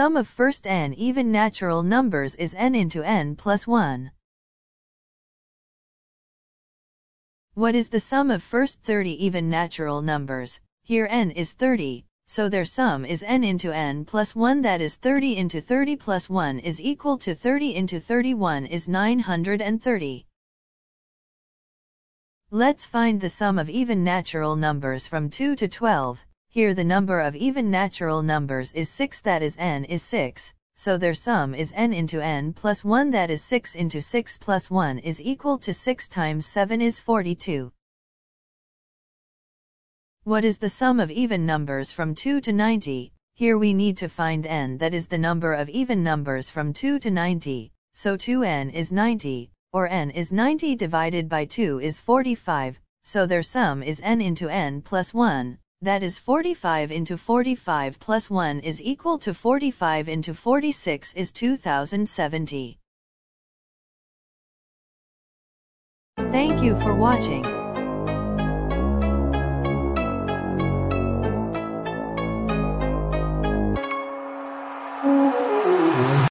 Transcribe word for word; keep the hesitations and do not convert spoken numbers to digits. sum of first n even natural numbers is n into n plus one. What is the sum of first thirty even natural numbers? Here n is thirty, so their sum is n into n plus one, that is thirty into thirty plus one is equal to thirty into thirty-one is nine hundred thirty. Let's find the sum of even natural numbers from two to twelve. Here the number of even natural numbers is six, that is n is six, so their sum is n into n plus one, that is six into six plus one is equal to six times seven is forty-two. What is the sum of even numbers from two to ninety? Here we need to find n, that is the number of even numbers from two to ninety, so two n is ninety, or n is ninety divided by two is forty-five, so their sum is n into n plus one. That is forty-five into forty-five plus one is equal to forty-five into forty-six is two thousand seventy. Thank you for watching.